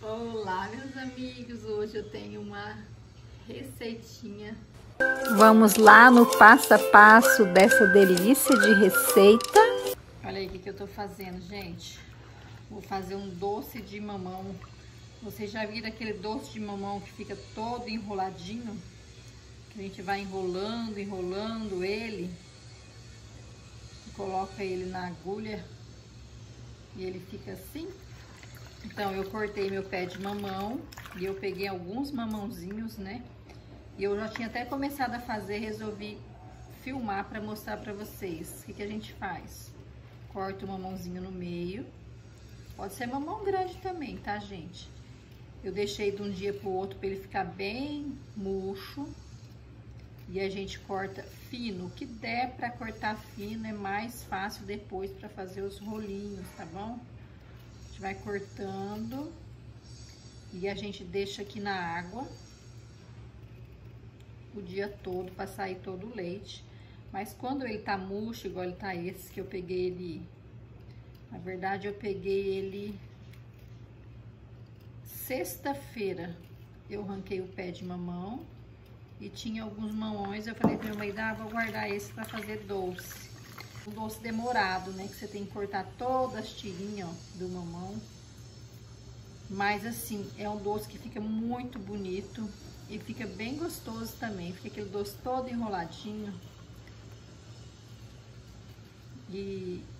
Olá, meus amigos, hoje eu tenho uma receitinha. Vamos lá no passo a passo dessa delícia de receita. Olha aí o que eu tô fazendo, gente. Vou fazer um doce de mamão. Vocês já viram aquele doce de mamão que fica todo enroladinho? Que a gente vai enrolando ele. Coloca ele na agulha e ele fica assim. Então, eu cortei meu pé de mamão e eu peguei alguns mamãozinhos, né? E eu já tinha até começado a fazer, resolvi filmar para mostrar para vocês. O que que a gente faz? Corta o mamãozinho no meio. Pode ser mamão grande também, tá, gente? Eu deixei de um dia pro outro para ele ficar bem murcho. E a gente corta fino. O que der para cortar fino é mais fácil depois para fazer os rolinhos, tá bom? Vai cortando e a gente deixa aqui na água o dia todo para sair todo o leite. Mas quando ele tá murcho, igual ele tá esse que eu peguei ele, na verdade eu peguei ele sexta-feira. Eu arranquei o pé de mamão e tinha alguns mamões. Eu falei para meu marido, vou guardar esse para fazer doce. Um doce demorado, né? Que você tem que cortar todas as tirinhas, ó, do mamão. Mas assim, é um doce que fica muito bonito e fica bem gostoso também. Fica aquele doce todo enroladinho.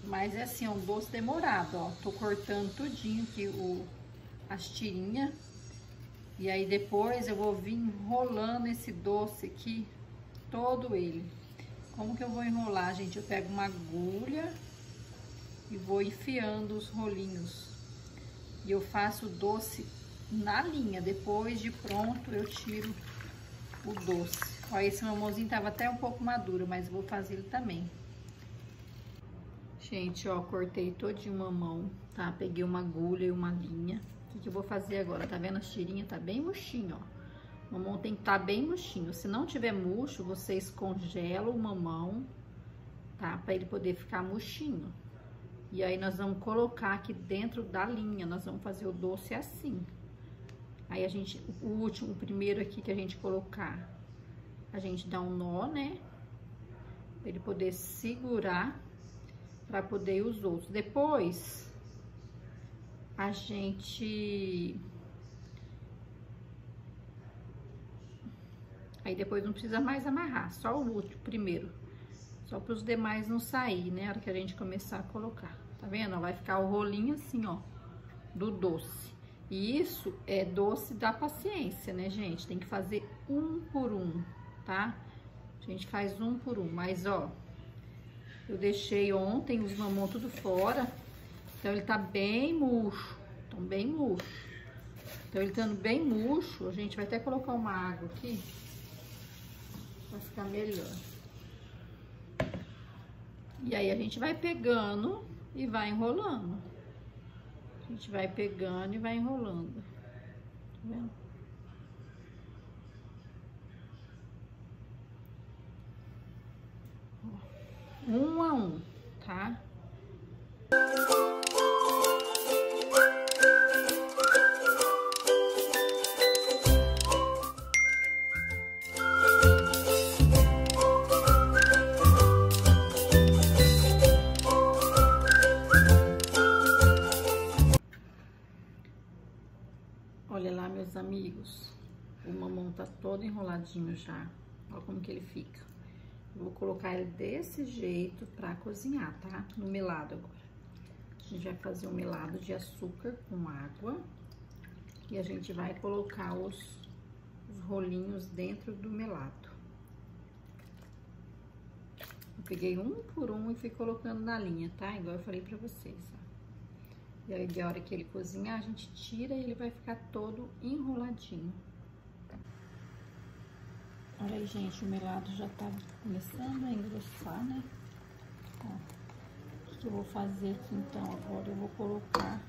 Mas é assim, é um doce demorado, ó. Tô cortando tudinho aqui as tirinhas. E aí depois eu vou vir enrolando esse doce aqui, todo ele. Como que eu vou enrolar, gente? Eu pego uma agulha e vou enfiando os rolinhos. E eu faço o doce na linha. Depois de pronto, eu tiro o doce. Ó, esse mamãozinho tava até um pouco maduro, mas vou fazer ele também. Gente, ó, cortei todinho o mamão, tá? Peguei uma agulha e uma linha. O que que eu vou fazer agora? Tá vendo as tirinhas? Tá bem murchinho, ó. O mamão tem que estar bem murchinho. Se não tiver murcho, vocês congelam o mamão, tá? Pra ele poder ficar murchinho. E aí, nós vamos colocar aqui dentro da linha. Nós vamos fazer o doce assim. Aí, a gente... o primeiro aqui que a gente colocar, a gente dá um nó, né? Pra ele poder segurar, pra poder ir os outros. Depois, a gente... Aí depois não precisa mais amarrar, só o último primeiro. Só para os demais não sair, né? Na hora que a gente começar a colocar. Tá vendo? Vai ficar o rolinho assim, ó, do doce. E isso é doce da paciência, né, gente? Tem que fazer um por um, tá? A gente faz um por um, mas ó, eu deixei ontem os mamão tudo fora. Então ele tá bem murcho, tão bem murcho. Então ele estando bem murcho, a gente vai até colocar uma água aqui. Vai ficar melhor. E aí a gente vai pegando e vai enrolando. A gente vai pegando e vai enrolando. Tá vendo? Um a um, tá? Olha lá, meus amigos, o mamão tá todo enroladinho já, olha como que ele fica. Eu vou colocar ele desse jeito pra cozinhar, tá? No melado agora. A gente vai fazer um melado de açúcar com água e a gente vai colocar os rolinhos dentro do melado. Eu peguei um por um e fui colocando na linha, tá? Igual eu falei pra vocês, ó. E aí, de hora que ele cozinhar, a gente tira e ele vai ficar todo enroladinho. Olha aí, gente, o melado já tá começando a engrossar, né? Ó, o que eu vou fazer aqui, então, agora eu vou colocar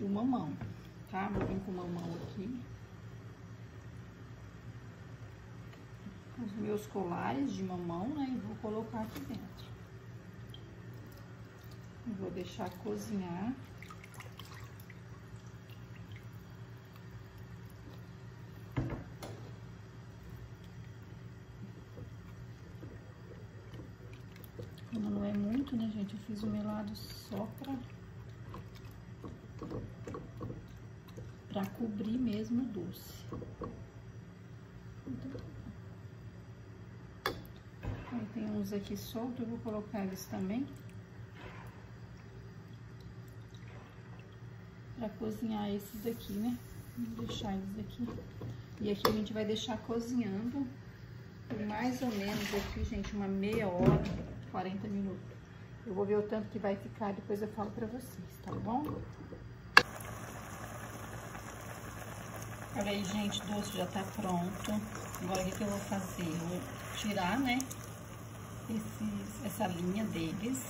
o mamão, tá? Vou vir com o mamão aqui. Os meus colares de mamão, né? E vou colocar aqui dentro. Vou deixar cozinhar muito, né, gente? Eu fiz o melado só pra cobrir mesmo o doce. Aí tem uns aqui soltos, eu vou colocar eles também pra cozinhar esses daqui, né? Vou deixar eles aqui. E aqui a gente vai deixar cozinhando por mais ou menos aqui, gente, uma meia hora, 40 minutos. Eu vou ver o tanto que vai ficar, depois eu falo pra vocês, tá bom? Olha aí, gente, o doce já tá pronto. Agora o que eu vou fazer? Eu vou tirar, né, essa linha deles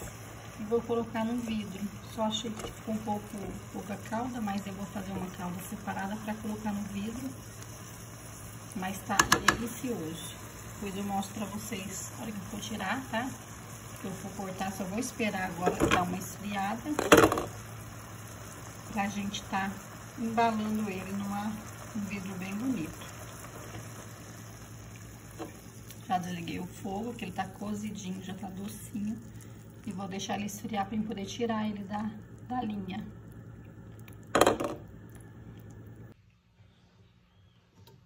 e vou colocar no vidro. Só achei que ficou pouca calda, mas eu vou fazer uma calda separada pra colocar no vidro. Mas tá delicioso. Depois eu mostro pra vocês a hora que eu for tirar, tá? Que eu for cortar, só vou esperar agora dar uma esfriada pra gente tá embalando ele num vidro bem bonito. Já desliguei o fogo, que ele tá cozidinho, já tá docinho. E vou deixar ele esfriar pra eu poder tirar ele da linha.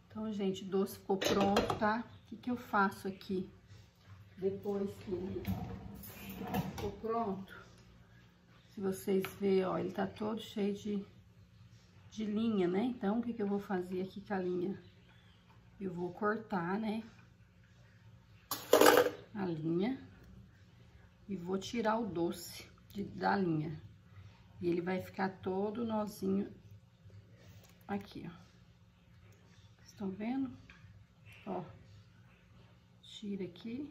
Então, gente, o doce ficou pronto, tá? O que eu faço aqui? Depois que ele ficou pronto, se vocês verem, ó, ele tá todo cheio de linha, né? Então, o que eu vou fazer aqui com a linha? Eu vou cortar, né, a linha e vou tirar o doce da linha. E ele vai ficar todo nozinho aqui, ó. Estão vendo? Ó, tira aqui.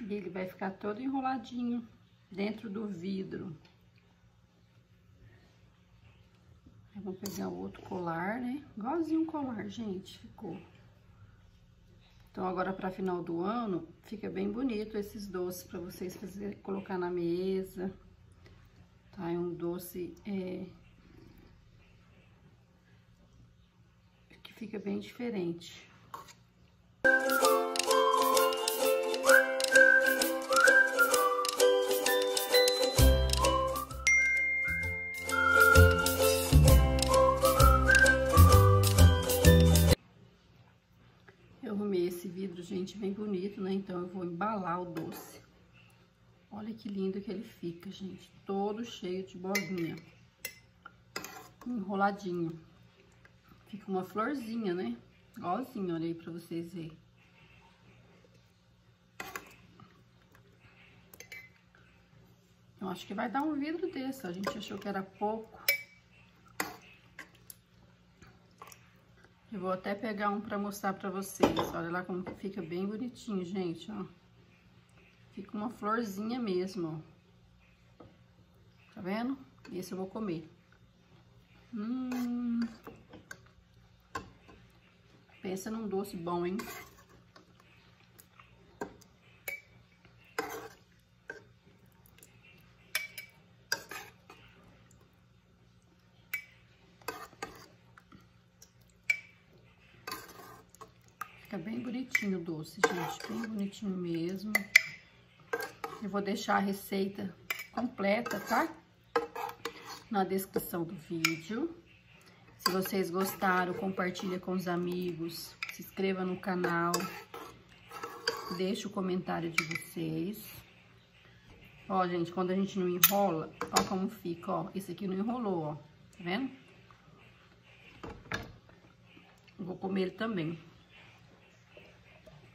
E ele vai ficar todo enroladinho dentro do vidro. Eu vou pegar o outro colar, né? Igualzinho um colar, gente, ficou. Então, agora pra final do ano, fica bem bonito esses doces pra vocês fazerem, colocar na mesa. Tá, é um doce que fica bem diferente. Eu arrumei esse vidro, gente, bem bonito, né? Então, eu vou embalar o doce. Olha que lindo que ele fica, gente. Todo cheio de bolinha. Enroladinho. Fica uma florzinha, né? Igualzinho, olha aí pra vocês verem. Eu acho que vai dar um vidro desse, ó. A gente achou que era pouco. Eu vou até pegar um pra mostrar pra vocês. Olha lá como que fica bem bonitinho, gente, ó. Fica uma florzinha mesmo, ó. Tá vendo? Esse eu vou comer. Pensa num doce bom, hein? Fica bem bonitinho o doce, gente. Bem bonitinho mesmo. Eu vou deixar a receita completa, tá? Na descrição do vídeo. Se vocês gostaram, compartilha com os amigos, se inscreva no canal, deixa o comentário de vocês. Ó, gente, quando a gente não enrola, ó como fica, ó. Esse aqui não enrolou, ó. Tá vendo? Eu vou comer ele também.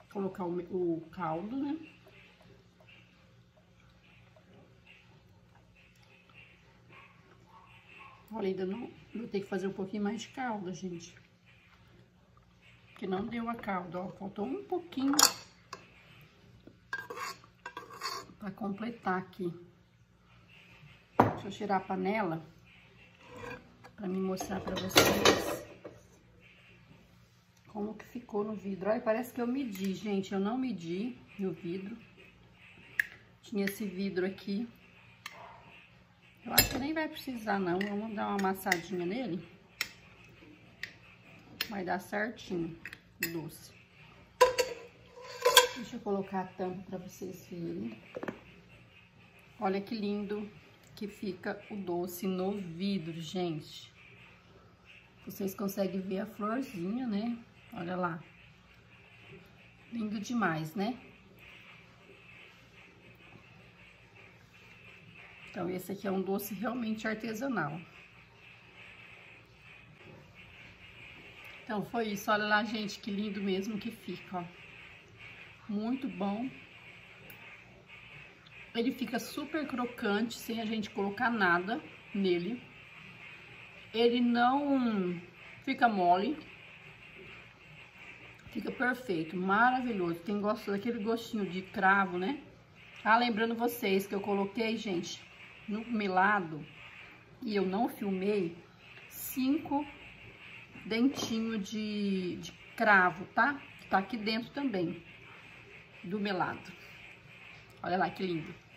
Vou colocar o caldo, né? Olha, ainda não... Vou ter que fazer um pouquinho mais de calda, gente. Porque não deu a calda, ó. Faltou um pouquinho pra completar aqui. Deixa eu tirar a panela pra me mostrar pra vocês como que ficou no vidro. Olha, parece que eu medi, gente. Eu não medi no vidro. Tinha esse vidro aqui. Eu acho que nem vai precisar, não. Vamos dar uma amassadinha nele. Vai dar certinho o doce. Deixa eu colocar a tampa para vocês verem. Olha que lindo que fica o doce no vidro, gente. Vocês conseguem ver a florzinha, né? Olha lá. Lindo demais, né? Então, esse aqui é um doce realmente artesanal. Então, foi isso. Olha lá, gente, que lindo mesmo que fica, ó. Muito bom. Ele fica super crocante, sem a gente colocar nada nele. Ele não fica mole. Fica perfeito, maravilhoso. Quem gosta daquele gostinho de cravo, né? Ah, lembrando vocês que eu coloquei, gente, no melado, e eu não filmei, 5 dentinhos de cravo, tá? Que tá aqui dentro também do melado. Olha lá que lindo.